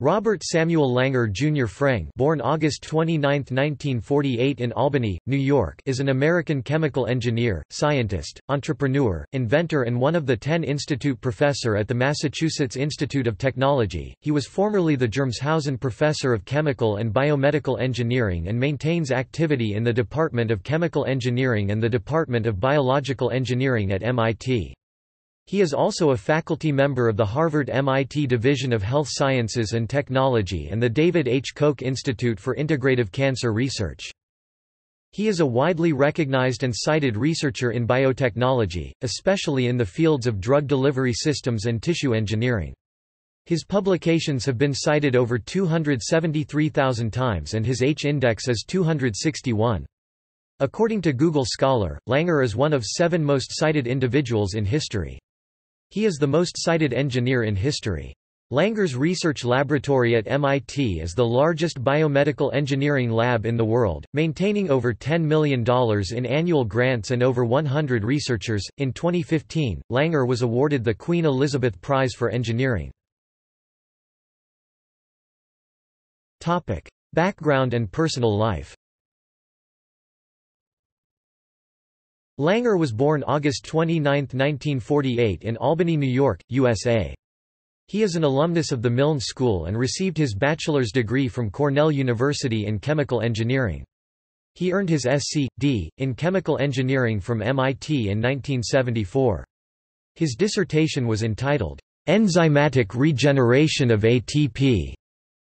Robert Samuel Langer Jr. FREng, born August 29, 1948 in Albany, New York, is an American chemical engineer, scientist, entrepreneur, inventor and one of the 10 Institute Professor at the Massachusetts Institute of Technology. He was formerly the Germeshausen Professor of Chemical and Biomedical Engineering and maintains activity in the Department of Chemical Engineering and the Department of Biological Engineering at MIT. He is also a faculty member of the Harvard-MIT Division of Health Sciences and Technology and the David H. Koch Institute for Integrative Cancer Research. He is a widely recognized and cited researcher in biotechnology, especially in the fields of drug delivery systems and tissue engineering. His publications have been cited over 273,000 times and his H-index is 261. According to Google Scholar, Langer is one of 7 most cited individuals in history. He is the most cited engineer in history. Langer's research laboratory at MIT is the largest biomedical engineering lab in the world, maintaining over $10 million in annual grants and over 100 researchers. In 2015, Langer was awarded the Queen Elizabeth Prize for Engineering. Topic: Background and personal life. Langer was born August 29, 1948 in Albany, New York, USA. He is an alumnus of the Milne School and received his bachelor's degree from Cornell University in chemical engineering. He earned his Sc.D. in chemical engineering from MIT in 1974. His dissertation was entitled, "Enzymatic Regeneration of ATP",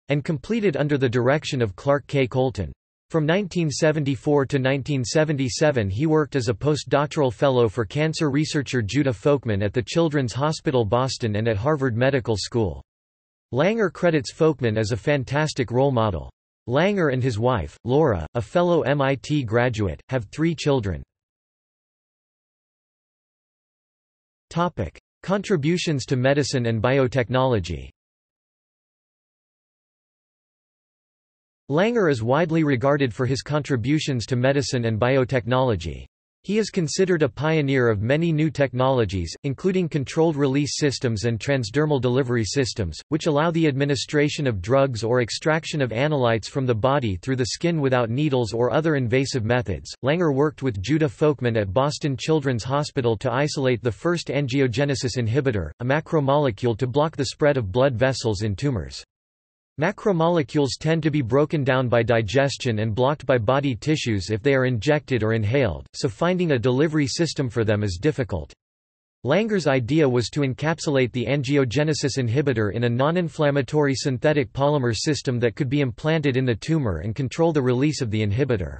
and completed under the direction of Clark K. Colton. From 1974 to 1977 he worked as a postdoctoral fellow for cancer researcher Judah Folkman at the Children's Hospital Boston and at Harvard Medical School. Langer credits Folkman as a fantastic role model. Langer and his wife, Laura, a fellow MIT graduate, have 3 children. Contributions to medicine and biotechnology. Langer is widely regarded for his contributions to medicine and biotechnology. He is considered a pioneer of many new technologies, including controlled release systems and transdermal delivery systems, which allow the administration of drugs or extraction of analytes from the body through the skin without needles or other invasive methods. Langer worked with Judah Folkman at Boston Children's Hospital to isolate the first angiogenesis inhibitor, a macromolecule to block the spread of blood vessels in tumors. Macromolecules tend to be broken down by digestion and blocked by body tissues if they are injected or inhaled, so finding a delivery system for them is difficult. Langer's idea was to encapsulate the angiogenesis inhibitor in a non-inflammatory synthetic polymer system that could be implanted in the tumor and control the release of the inhibitor.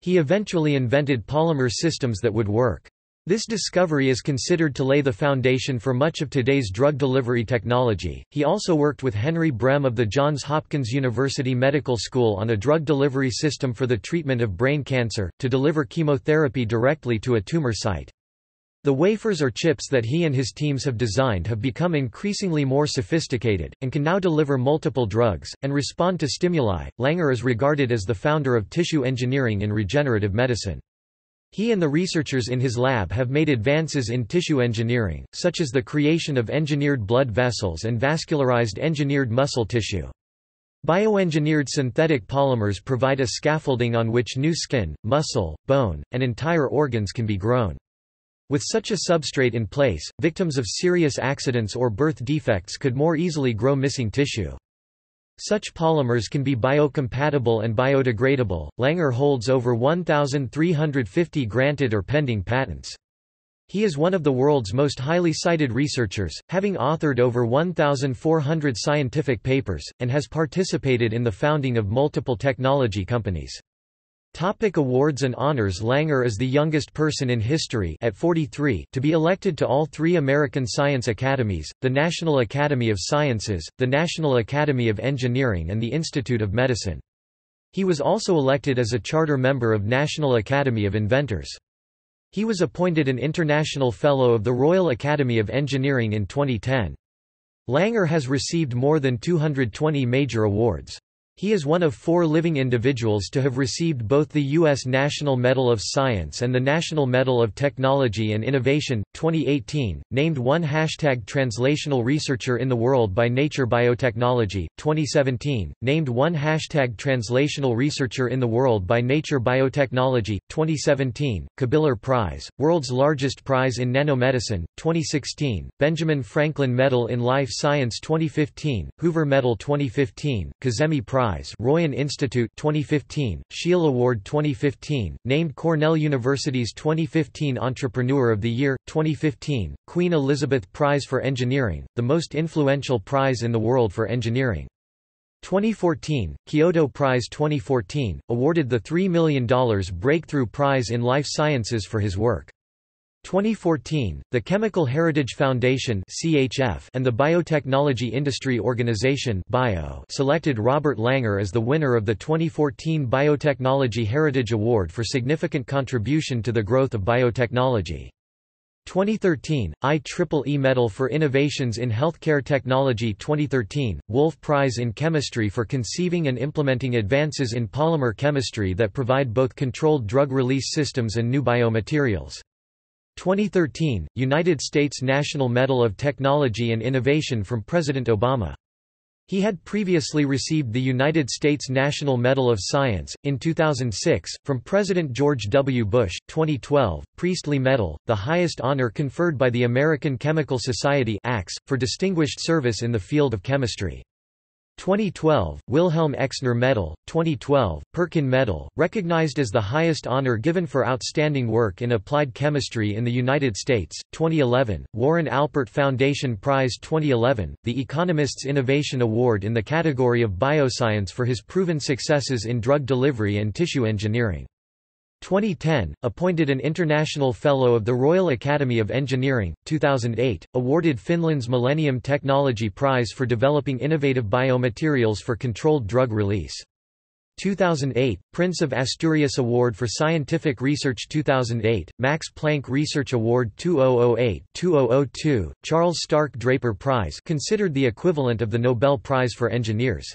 He eventually invented polymer systems that would work. This discovery is considered to lay the foundation for much of today's drug delivery technology. He also worked with Henry Brem of the Johns Hopkins University Medical School on a drug delivery system for the treatment of brain cancer, to deliver chemotherapy directly to a tumor site. The wafers or chips that he and his teams have designed have become increasingly more sophisticated, and can now deliver multiple drugs, and respond to stimuli. Langer is regarded as the founder of tissue engineering in regenerative medicine. He and the researchers in his lab have made advances in tissue engineering, such as the creation of engineered blood vessels and vascularized engineered muscle tissue. Bioengineered synthetic polymers provide a scaffolding on which new skin, muscle, bone, and entire organs can be grown. With such a substrate in place, victims of serious accidents or birth defects could more easily grow missing tissue. Such polymers can be biocompatible and biodegradable. Langer holds over 1,350 granted or pending patents. He is one of the world's most highly cited researchers, having authored over 1,400 scientific papers, and has participated in the founding of multiple technology companies. Topic: awards and honors. Langer is the youngest person in history at 43 to be elected to all 3 American science academies, the National Academy of Sciences, the National Academy of Engineering and the Institute of Medicine. He was also elected as a charter member of National Academy of Inventors. He was appointed an International Fellow of the Royal Academy of Engineering in 2010. Langer has received more than 220 major awards. He is one of four living individuals to have received both the U.S. National Medal of Science and the National Medal of Technology and Innovation. 2018, named one hashtag translational researcher in the world by Nature Biotechnology. 2017, named one hashtag translational researcher in the world by Nature Biotechnology. 2017, Kabiller Prize, world's largest prize in nanomedicine. 2016, Benjamin Franklin Medal in Life Science. 2015, Hoover Medal. 2015, Kazemi Prize. Royan Institute 2015, Scheel Award 2015, named Cornell University's 2015 Entrepreneur of the Year, 2015, Queen Elizabeth Prize for Engineering, the most influential prize in the world for engineering. 2014, Kyoto Prize 2014, awarded the $3 million Breakthrough Prize in Life Sciences for his work. 2014, the Chemical Heritage Foundation (CHF) and the Biotechnology Industry Organization (BIO) selected Robert Langer as the winner of the 2014 Biotechnology Heritage Award for significant contribution to the growth of biotechnology. 2013, IEEE Medal for Innovations in Healthcare Technology. 2013, Wolf Prize in Chemistry for conceiving and implementing advances in polymer chemistry that provide both controlled drug release systems and new biomaterials. 2013, United States National Medal of Technology and Innovation from President Obama. He had previously received the United States National Medal of Science, in 2006, from President George W. Bush. 2012, Priestley Medal, the highest honor conferred by the American Chemical Society (ACS) for distinguished service in the field of chemistry. 2012, Wilhelm Exner Medal, 2012, Perkin Medal, recognized as the highest honor given for outstanding work in applied chemistry in the United States, 2011, Warren Alpert Foundation Prize 2011, The Economist's Innovation Award in the category of Bioscience for his proven successes in drug delivery and tissue engineering. 2010, appointed an International Fellow of the Royal Academy of Engineering. 2008, awarded Finland's Millennium Technology Prize for developing innovative biomaterials for controlled drug release. 2008, Prince of Asturias Award for Scientific Research. 2008, Max Planck Research Award. 2008-2002, Charles Stark Draper Prize, considered the equivalent of the Nobel Prize for Engineers.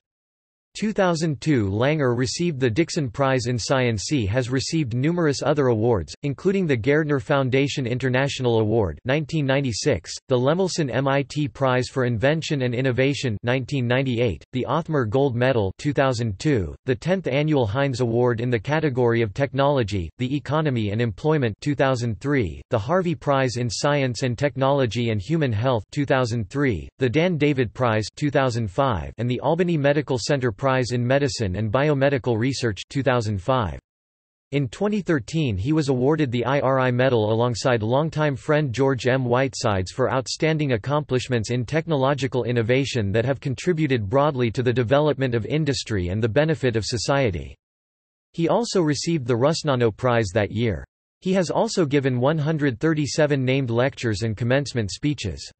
2002, Langer received the Dixon Prize in Science. He has received numerous other awards, including the Gairdner Foundation International Award 1996, the Lemelson MIT Prize for Invention and Innovation 1998, the Othmer Gold Medal 2002, the 10th Annual Heinz Award in the category of Technology, the Economy and Employment 2003, the Harvey Prize in Science and Technology and Human Health 2003, the Dan David Prize 2005, and the Albany Medical Center Prize in Medicine and Biomedical Research 2005. In 2013 he was awarded the IRI Medal alongside longtime friend George M. Whitesides for outstanding accomplishments in technological innovation that have contributed broadly to the development of industry and the benefit of society. He also received the Rusnano Prize that year. He has also given 137 named lectures and commencement speeches.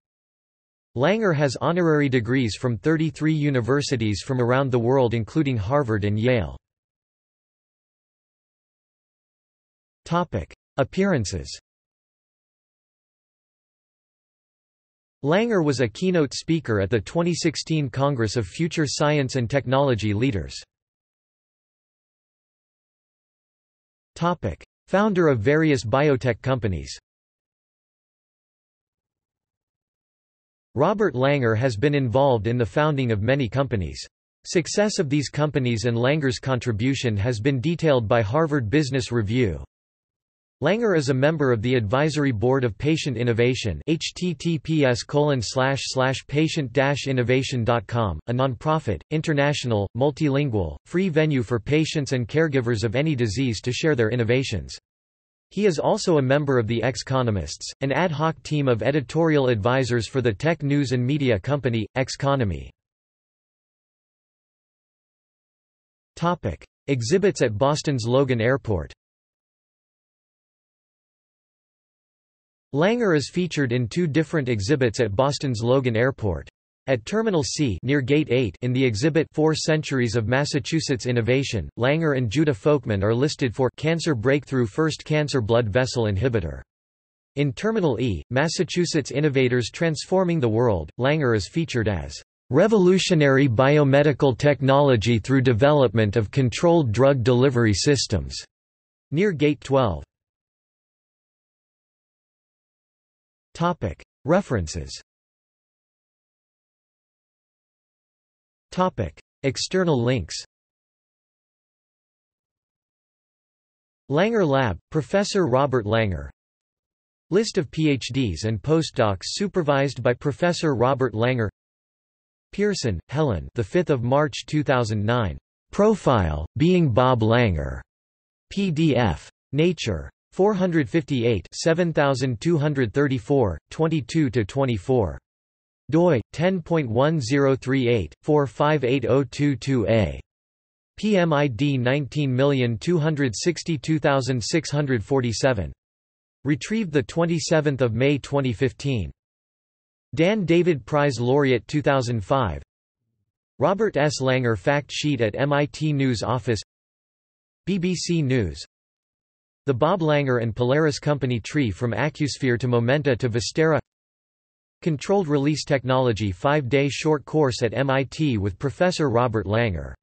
Langer has honorary degrees from 33 universities from around the world including Harvard and Yale. Appearances. Langer was a keynote speaker at the 2016 Congress of Future Science and Technology Leaders. Founder of various biotech companies. Robert Langer has been involved in the founding of many companies. Success of these companies and Langer's contribution has been detailed by Harvard Business Review. Langer is a member of the Advisory Board of Patient Innovation https://patient-innovation.com, a nonprofit, international, multilingual, free venue for patients and caregivers of any disease to share their innovations. He is also a member of the Exconomists, an ad hoc team of editorial advisors for the tech news and media company, Exconomy. Exhibits at Boston's Logan Airport. Langer is featured in two different exhibits at Boston's Logan Airport. At Terminal C near Gate 8 in the exhibit 4 Centuries of Massachusetts Innovation, Langer and Judah Folkman are listed for cancer breakthrough first cancer blood vessel inhibitor. In Terminal E, Massachusetts Innovators Transforming the World, Langer is featured as Revolutionary biomedical technology through development of controlled drug delivery systems. Near Gate 12. Topic. References. Topic. External links. Langer Lab, Professor Robert Langer. List of PhDs and postdocs supervised by Professor Robert Langer. Pearson, Helen. The 5th of March 2009. Profile: Being Bob Langer. PDF. Nature. 458, 7234, 22-24. DOI 10.1038/458022A. PMID 19262647. Retrieved 27 May 2015. Dan David Prize Laureate 2005. Robert S. Langer Fact Sheet at MIT News Office. BBC News. The Bob Langer and Polaris Company Tree from Accusphere to Momenta to Vistera. Controlled Release Technology 5-Day Short Course at MIT with Professor Robert Langer.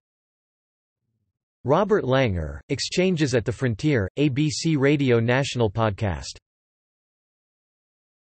Robert Langer, Exchanges at the Frontier, ABC Radio National Podcast.